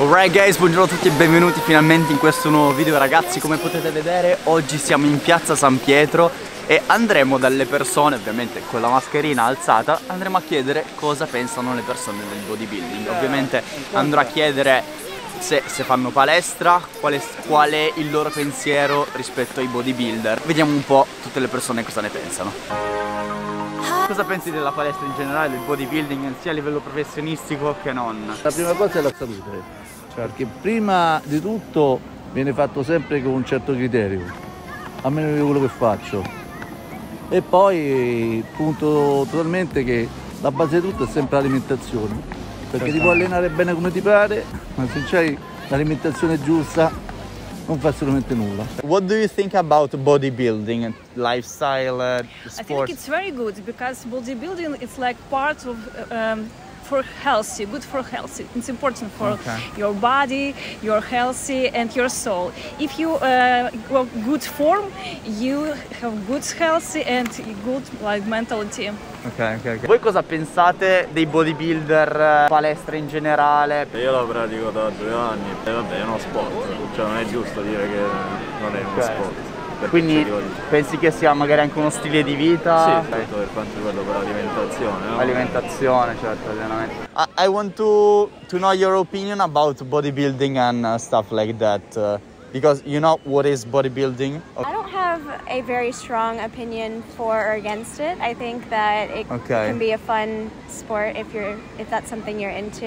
Alright guys, buongiorno a tutti e benvenuti finalmente in questo nuovo video. Ragazzi, come potete vedere oggi siamo in Piazza San Pietro e andremo dalle persone, ovviamente con la mascherina alzata, andremo a chiedere cosa pensano le persone del bodybuilding. Ovviamente andrò a chiedere se fanno palestra, qual è il loro pensiero rispetto ai bodybuilder. Vediamo un po' tutte le persone cosa ne pensano. Cosa pensi della palestra in generale, del bodybuilding, sia a livello professionistico che non? La prima cosa è la salute, perché prima di tutto viene fatto sempre con un certo criterio, a meno di quello che faccio. E poi punto totalmente che la base di tutto è sempre l'alimentazione, perché certo, ti puoi allenare bene come ti pare, ma se c'hai l'alimentazione giusta non fa assolutamente nulla. What do you think about bodybuilding and lifestyle sports? I think it's very good because bodybuilding is like part of for healthy, good for healthy. It's important for your body, your healthy and your soul. If you go good form, you have good healthy and good like mentality. Okay. Voi cosa pensate dei bodybuilder, palestra in generale? Io la pratico da 2 anni e vabbè, è uno sport, cioè non è giusto dire che non è uno sport. Quindi pensi che sia magari anche uno stile di vita? Sì, certo, per quanto riguarda per l'alimentazione, no? Alimentazione, certo, allenamento. I want to know your opinion about bodybuilding and stuff like that, because you know what is bodybuilding? Okay. A very strong opinion for or against it. I think that it can be a fun sport if that's something you're into,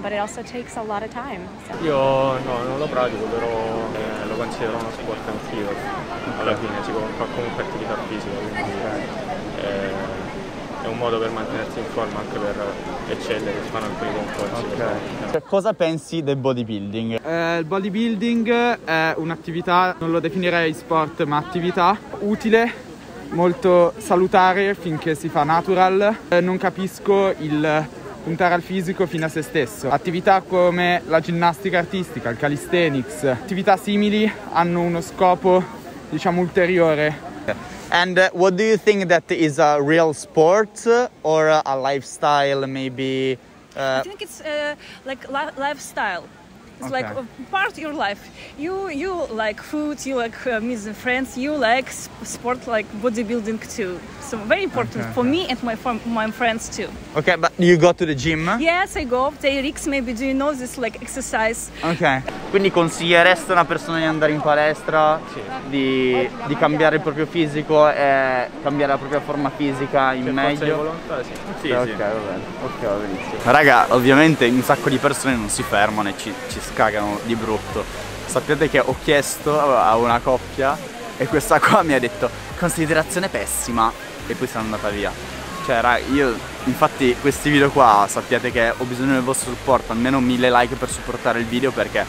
but it also takes a lot of time. So. Io no, non lo pratico, però lo considero uno sport antico. Alla fine si fa comunque attività fisica, quindi è un modo per mantenersi in forma, anche per eccellere, fanno alcuni concorsi. Cioè, cosa pensi del bodybuilding? Il bodybuilding è un'attività, non lo definirei sport ma attività, utile, molto salutare finché si fa natural. Non capisco il puntare al fisico fino a se stesso. Attività come la ginnastica artistica, il calisthenics, attività simili hanno uno scopo, diciamo, ulteriore. And what do you think that is a real sport or a lifestyle maybe? I think it's like lifestyle. It's like a part of your life. You like food, you like meets and friends, you like sport like bodybuilding too. So very important for me and my friends too. Okay, but you go to the gym? Yes, I go. TRX maybe, do you know this like exercise? Okay. Quindi consigliereste a una persona di andare in palestra, di cambiare il proprio fisico e cambiare la propria forma fisica in meglio? Per volontà, sì. Ok, va bene. Va benissimo. Raga, ovviamente un sacco di persone non si fermano e ci scagano di brutto. Sappiate che ho chiesto a una coppia e questa qua mi ha detto considerazione pessima e poi sono andata via. Cioè raga, io infatti questi video qua sappiate che ho bisogno del vostro supporto, almeno 1000 like per supportare il video, perché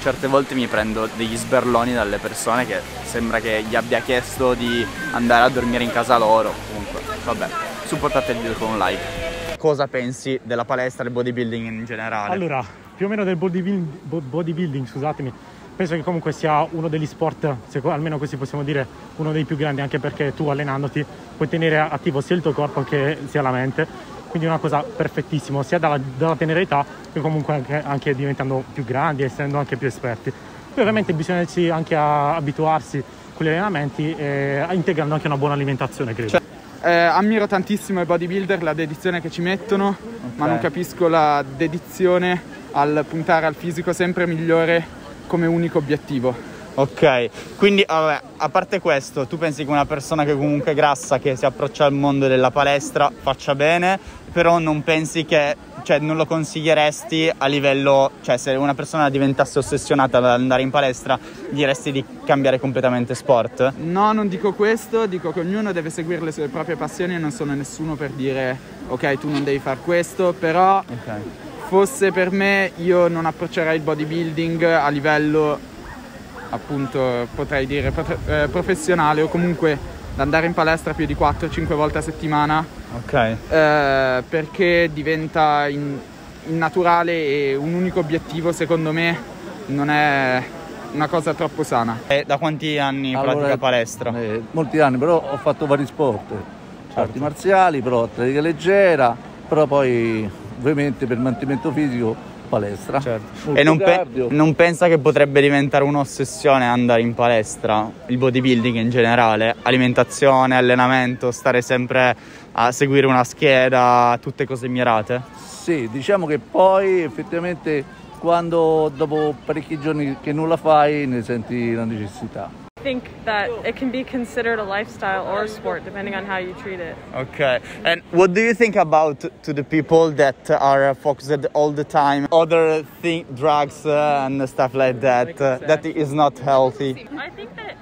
certe volte mi prendo degli sberloni dalle persone che sembra che gli abbia chiesto di andare a dormire in casa loro. Comunque vabbè, supportate il video con un like. Cosa pensi della palestra e del bodybuilding in generale? Allora, più o meno del bodybuilding, scusatemi, penso che comunque sia uno degli sport, almeno così possiamo dire, uno dei più grandi, anche perché tu allenandoti puoi tenere attivo sia il tuo corpo che sia la mente, quindi è una cosa perfettissima, sia dalla tenera età che comunque anche diventando più grandi, essendo anche più esperti. Poi ovviamente bisogna anche abituarsi con gli allenamenti e integrando anche una buona alimentazione, credo. Ammiro tantissimo i bodybuilder, la dedizione che ci mettono, ma non capisco la dedizione al puntare al fisico sempre migliore come unico obiettivo. Ok, quindi vabbè, a parte questo, tu pensi che una persona che comunque è grassa, che si approccia al mondo della palestra faccia bene, però non pensi che, cioè non lo consiglieresti a livello, cioè se una persona diventasse ossessionata ad andare in palestra diresti di cambiare completamente sport? No, non dico questo, dico che ognuno deve seguire le sue proprie passioni e non sono nessuno per dire ok tu non devi far questo, però... Fosse per me io non approccerei il bodybuilding a livello, appunto, potrei dire professionale, o comunque da andare in palestra più di 4-5 volte a settimana, perché diventa innaturale e un unico obiettivo secondo me non è una cosa troppo sana. E da quanti anni pratica palestra? Molti anni, però ho fatto vari sport, arti marziali, però atletica leggera, però poi... Ovviamente per mantenimento fisico palestra, certo. E non pensa che potrebbe diventare un'ossessione andare in palestra, il bodybuilding in generale, alimentazione, allenamento, stare sempre a seguire una scheda, tutte cose mirate? Sì, diciamo che poi effettivamente quando dopo parecchi giorni che nulla fai ne senti la necessità. I think that it can be considered a lifestyle or a sport depending on how you treat it. Okay, and what do you think about to the people that are focused all the time other thing, drugs and stuff like that, that is not healthy? I think that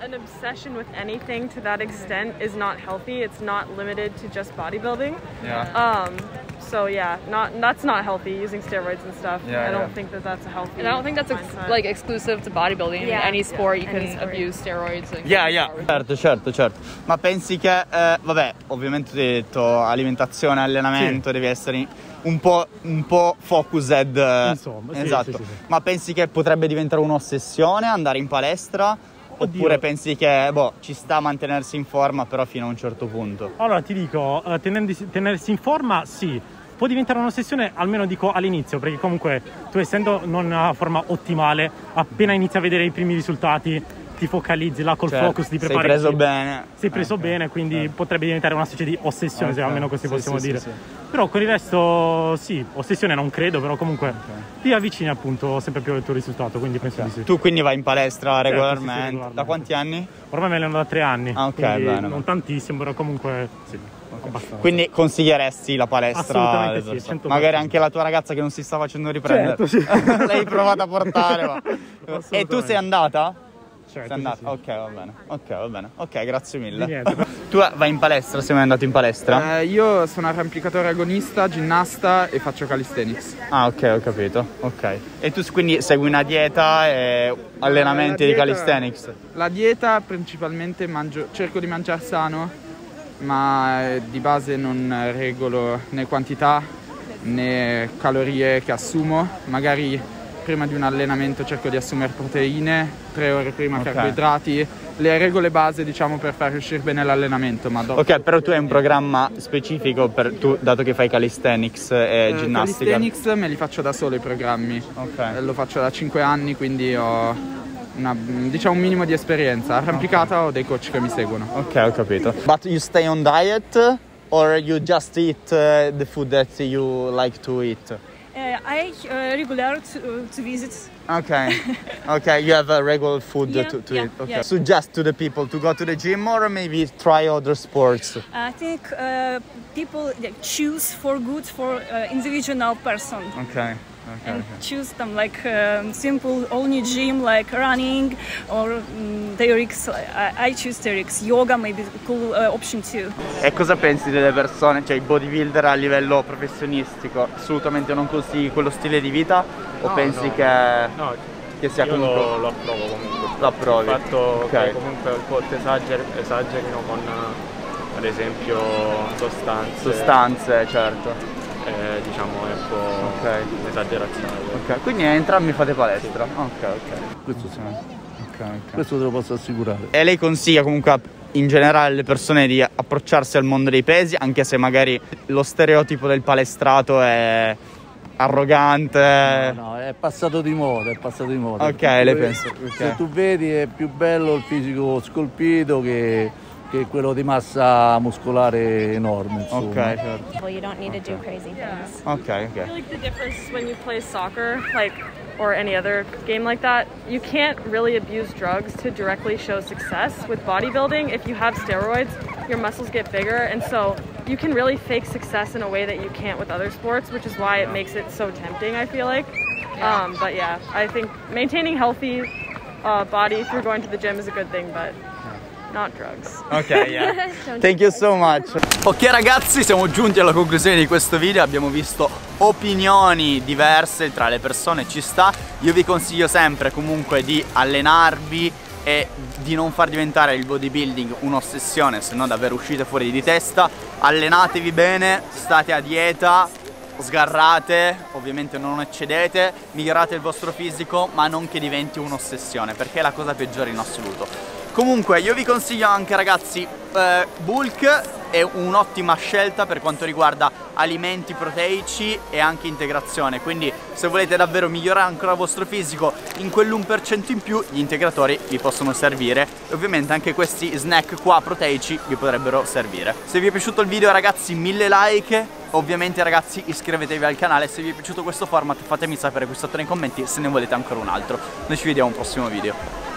an obsession with anything to that extent is not healthy. It's not limited to just bodybuilding. Yeah. So yeah, that's not healthy, using steroids and stuff. Yeah, I don't think that that's a healthy. And I don't think that's like exclusive to bodybuilding. Yeah. Any sport you can abuse steroids. Certo. Ma pensi che vabbè, ovviamente ti ho detto alimentazione, allenamento, sì, devi essere un po' focused. Insomma, sì, esatto. Sì. Ma pensi che potrebbe diventare un'ossessione andare in palestra? Oddio. Oppure pensi che ci sta a mantenersi in forma però fino a un certo punto? Allora ti dico, tenersi in forma sì, può diventare un'ossessione, almeno dico all'inizio, perché comunque tu, essendo non a forma ottimale, appena inizi a vedere i primi risultati ti focalizzi là col focus di preparare. Sei preso bene, quindi potrebbe diventare una specie di ossessione, se almeno così possiamo dire. Sì. Però con il resto sì, ossessione non credo, però comunque ti avvicini appunto sempre più al tuo risultato, quindi penso di sì. Tu quindi vai in palestra regolarmente. Sì, regolarmente. Da quanti anni? Ormai me ne vado da 3 anni. Ah, ok, bene. Non tantissimo, però comunque sì. Okay. Quindi consiglieresti la palestra? Assolutamente sì, 100%. Magari anche la tua ragazza che non si sta facendo riprendere. Certo, sì. L'hai provata a portare, ma... E tu sei andata? Certo, sì. Ok, va bene, grazie mille. Tu vai in palestra, sei mai andato in palestra? Io sono arrampicatore agonista, ginnasta e faccio calisthenics. Ah, ok, ho capito, ok. E tu quindi segui una dieta e allenamenti di calisthenics? La dieta principalmente cerco di mangiare sano, ma di base non regolo né quantità né calorie che assumo. Magari prima di un allenamento cerco di assumere proteine, 3 ore prima carboidrati, le regole base diciamo per far uscire bene l'allenamento. Ma dopo... Ok, però tu hai un programma specifico per tu, dato che fai calisthenics e ginnastica? Calisthenics me li faccio da solo i programmi, lo faccio da 5 anni, quindi ho... un minimo di esperienza. Arrampicata ho dei coach che mi seguono. Ok, ho capito. But you stay on diet or you just eat the food that you like to eat? I regular to visit. Okay, you have a regular food to eat. Okay. Suggest to the people to go to the gym or maybe try other sports. I think people choose for good for individual person. Okay. Choose them like simple only gym like running or TRX. I choose TRX. Yoga maybe cool option too. E cosa pensi delle persone, cioè i bodybuilder a livello professionistico? Assolutamente non consigli quello stile di vita o pensi che sia comunque... Io lo approvo comunque. Lo approvi. Il fatto che comunque un po' esagerino con ad esempio sostanze. Sostanze, certo. Diciamo è un po' esagerazione. Ok, quindi entrambi fate palestra? Sì. Ok. Questo sì. Questo te lo posso assicurare. E lei consiglia comunque in generale alle persone di approcciarsi al mondo dei pesi, anche se magari lo stereotipo del palestrato è arrogante? No, è passato di moda, Ok, lei pensa. Se tu vedi è più bello il fisico scolpito che quello di massa muscolare enorme, insomma. Well, you don't need to do crazy things. Okay. I feel like the difference when you play soccer, like, or any other game like that, you can't really abuse drugs to directly show success. With bodybuilding, if you have steroids, your muscles get bigger, and so you can really fake success in a way that you can't with other sports, which is why it makes it so tempting, I feel like. But yeah, I think maintaining healthy body through going to the gym is a good thing, but... not drugs. Thank you so much. Ok ragazzi, siamo giunti alla conclusione di questo video. Abbiamo visto opinioni diverse tra le persone, ci sta. Io vi consiglio sempre comunque di allenarvi e di non far diventare il bodybuilding un'ossessione, se no davvero uscite fuori di testa. Allenatevi bene, state a dieta, sgarrate, ovviamente non eccedete, migliorate il vostro fisico, ma non che diventi un'ossessione, perché è la cosa peggiore in assoluto. Comunque io vi consiglio anche, ragazzi, Bulk è un'ottima scelta per quanto riguarda alimenti proteici e anche integrazione, quindi se volete davvero migliorare ancora il vostro fisico in quell'1% in più, gli integratori vi possono servire e ovviamente anche questi snack qua proteici vi potrebbero servire. Se vi è piaciuto il video, ragazzi, 1000 like. Ovviamente, ragazzi, iscrivetevi al canale. Se vi è piaciuto questo format fatemi sapere qui sotto nei commenti se ne volete ancora un altro. Noi ci vediamo al prossimo video.